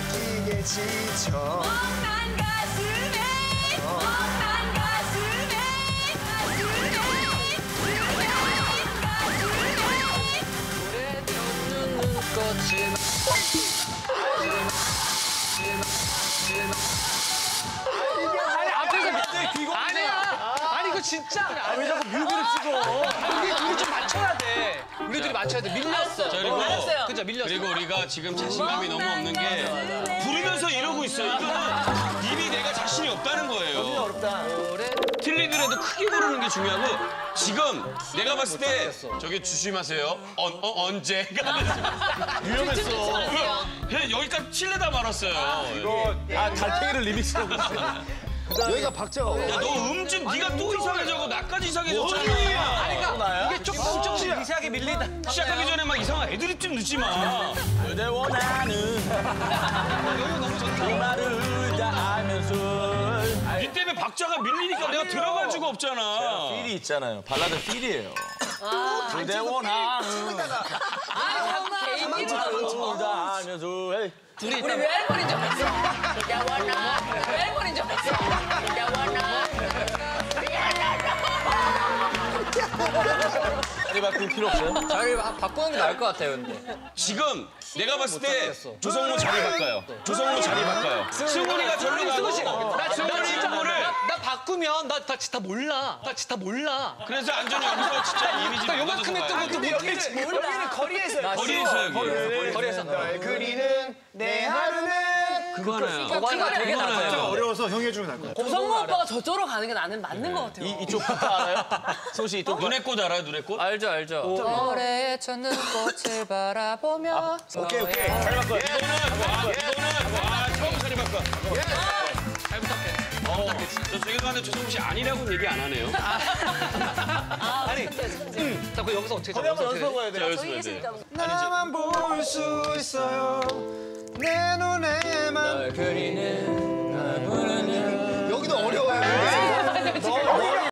아끼게 지쳐 멍한 가슴에 멍한 가슴에 가슴에 가슴에 노래도 없는 눈꽃이 아니 앞에서 굉장히 귀가 없네. 진짜! 아, 왜 자꾸 뮤비를 찍어? 우리 둘이 좀 맞춰야 돼. 우리 둘이 맞춰야 돼. 밀렸어. 알았어요. 그쵸, 밀렸어. 그리고 우리가 지금 자신감이 너무 없는 게 부르면서 이러고 있어. 이거는 입이 내가 자신이 없다는 거예요. 너무 어렵다. 틀리더라도 크게 부르는 게 중요하고 지금 내가 봤을 때 저게 주심하세요. 언제? 위험했어. 그냥 여기까지 칠려다 말았어요. 이거 달팽이를 리믹스하고 있어요. 여기가 박자가 야, 너 음준 네가 또 이상해져고 나까지 이상해졌잖아. 아니, 그러니까 이게 조금 이상하게 밀린다. 시작하기 전에 막 이상한 애드립 좀 넣지 마. 그대 원하는 너무 좋다. 그 말을 다 알면서 니 때문에 박자가 밀리니까 아니에요. 내가 들어갈 수가 없잖아. 필이 있잖아요. 발라드 필이에요. 그대 원하는 아니, 개인기로 다 알면서 둘이 우리 웰버린 줄 알았어. 야, 원하 웰버린 줄 알았어. 야, 원하 자리 바꿀 필요 없어요? 자리 바꾸는 게 나을 것 같아요, 근데. 지금 내가 봤을 때 조성모 자리 바꿔요. 조성모 자리 바꿔요. 승훈이가 절로 가고 나 승훈이를 나 바꾸면 나 진짜 몰라. 나 진짜 몰라. 그래서 안전히 여기서 진짜 이미지 나 요만큼의 뜨고도 못했지. 여기는 거리에서요. 거리에서요. 거리에서. 널 그리는 내 하루는 그거 하나요. 그거 되게 낫죠. 어려워서 형이 해주면 날 거예요. 고성모 오빠가 저쪽으로 가는 게 나는 맞는 것 같아요. 이쪽 부터 알아요? 소시 이쪽 눈의 꽃 알아요? 눈의 꽃? 알죠, 알죠. 오래 젖는 꽃을 바라보며 오케이, 오케이. 잘 바꿔. 이거는 처음 자리 바꿔. 잘 부탁해. 저 죄송한데 조성모 씨 아니라고는 얘기 안 하네요. 아니, 자꾸 여기서 어떻게 거기 한번 연습해봐야 돼요. 연습해야 돼요. 나만 볼 수 있어요. 내 눈에만 널 그리는 날 부르는 여기도 어려워요.